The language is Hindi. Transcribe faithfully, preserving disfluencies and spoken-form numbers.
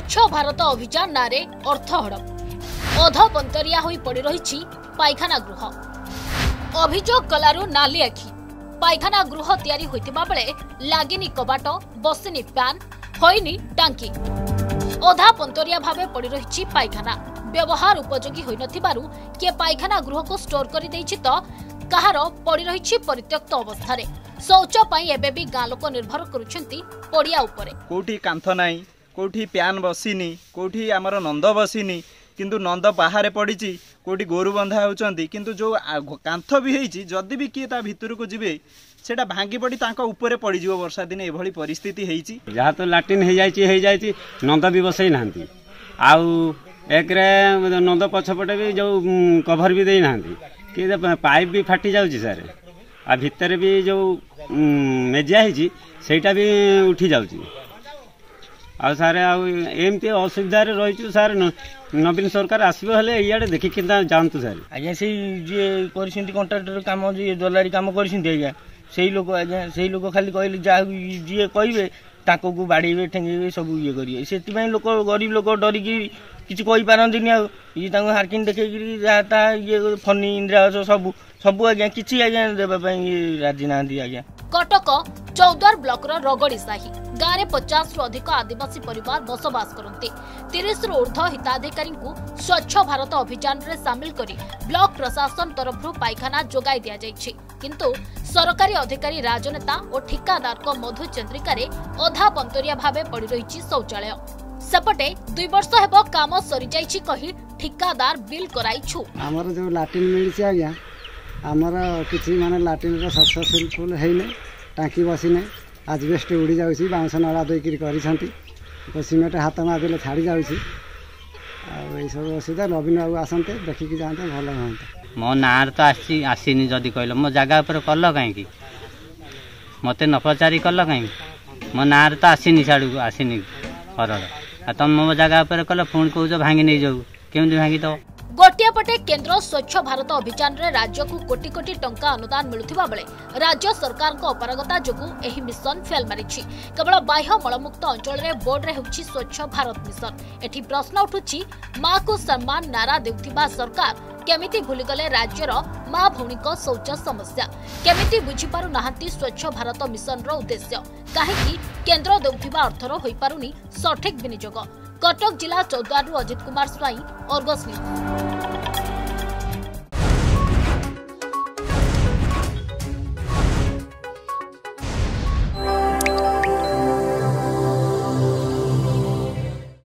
स्वच्छ भारत अभियान नारे अर्थ हड़प अधबंतरिया होई पड़ी रही पायखाना गृह अभियोग कलारू नाली आखि पायखाना गृह तैयारी होइतिबा बेले लागिनी कबाट बसिनी प्यान होइनी टांकी अधा पंतरिया भावे पड़ी रही पायखाना व्यवहार उपयोगी होई नथिबारु के पायखाना गृह को स्टोर करी देछि तो कहार पड़ी रही परित्यक्त अवस्था रे शौच पई एबे भी गां लोक निर्भर करूछंती पड़िया ऊपर कोठी कांथ नाही कोठी प्यान बसिनी कोठी हमर नंद बसिनी किंतु नंद बाहर पड़ी कोटी गोरु बंधा होती किंतु जो कांथ भी होती जदि भी किए ता भीतर को जीवे से भांगी पड़ी तांका ऊपर पड़ज वर्षा दिन ये परिस्थिति होती जहाँ तो लाट्रीन हो जाए नंद भी बसई ना आउ एक नंद पछपटे भी जो कभर भी देना कि पाइप भी फाटी जाऊँगी सारे आ भितर भी जो मेजिया होटा भी उठी जाऊँगी आ सारे आमती असुविधा रही सारे नवीन सरकार आसबे इे देखिक जातु सारे आज्ञा से जी कंट्राक्टर कम जी दलाली कम कर लोक आज्ञा से लोक खाली कहले जहाँ जी कहे ताको को बाड़े ठेंगे सब ये करेंगे से लोक गरीब लोक डरिकी किसी कहीपरती ये हारकिन देखिए जहाँ ये फनी इंदिरावास सब सब आज्ञा किसी आज्ञा देवाई राजी ना आज्ञा कटक चौदर ब्लक रगड़ी साही गाँव में पचास रु अधिक आदिवासी परिवार बसवास करते तीस रु ऊर्ध हिताधिकारी स्वच्छ भारत अभियान रे सामिल करी ब्लॉक प्रशासन तरफ पायखाना जोगाई दिया जायछि किंतु सरकारी अधिकारी राजनेता और ठिकादार को मधु चंद्रिकारे अधा पंतरिया भावे पड़ी रही शौचालय सेपटे दुई वर्ष हेबो काम सरी जायछि कहि ठिकादार बिल कराइछु हमर जो लाटिन मिलछि आज्ञा आमर किसी माने लाट्रीन सक्सेसफुल होने टाँकी बसीना आजबेस्ट उड़ी जाऊँगी बाउंस नड़ा देकर सीमेंट हाथ मारदे छाड़ी जाऊँगी आसब असुविधा नवीन बाबू आसते देखिकी जाते भल हाँ मो ना तो आसनी जदि कहल मो जगह कल कहीं मत न पचारि कल कहीं मो ना तो आसनी छाड़ू आसनी घर तुम मो जगह कल पुणी कौज भांगी नहीं जाऊ केमी भांगीदेव गोटिया पटे केंद्र स्वच्छ भारत अभियान रे राज्य को कोटी कोटी टंका अनुदान मिलुथिबा बेले राज्य सरकार को अपरागता जोगु एही मिशन फेल मारिछि केवल बाह्य मलमुक्त अंचल रे बोर्ड रे होछि स्वच्छ भारत मिशन एठी प्रश्न उठुछि मां को सम्मान नारा देउथिबा सरकार केमिति भूली गले राज्य रो मां भौणी को शौच समस्या केमिति बुझी पारु नाहंती स्वच्छ भारत मिशन रो उद्देश्य काहेकि केंद्र देउथिबा अर्थरो होई पारुनी सठिक विनियोग कटक जिला चौद्वारु अजित कुमार स्वाई, आर्गस न्यूज।